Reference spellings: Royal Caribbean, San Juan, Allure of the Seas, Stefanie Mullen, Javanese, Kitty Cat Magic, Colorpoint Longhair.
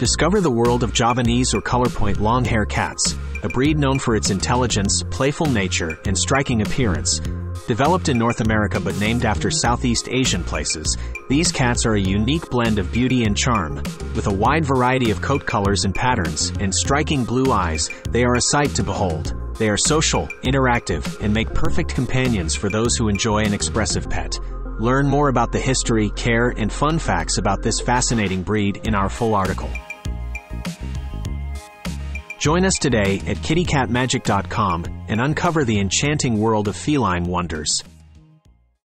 Discover the world of Javanese or Colorpoint Longhair cats, a breed known for its intelligence, playful nature, and striking appearance. Developed in North America but named after Southeast Asian places, these cats are a unique blend of beauty and charm. With a wide variety of coat colors and patterns, and striking blue eyes, they are a sight to behold. They are social, interactive, and make perfect companions for those who enjoy an expressive pet. Learn more about the history, care, and fun facts about this fascinating breed in our full article. Join us today at kittycatmagic.com and uncover the enchanting world of feline wonders.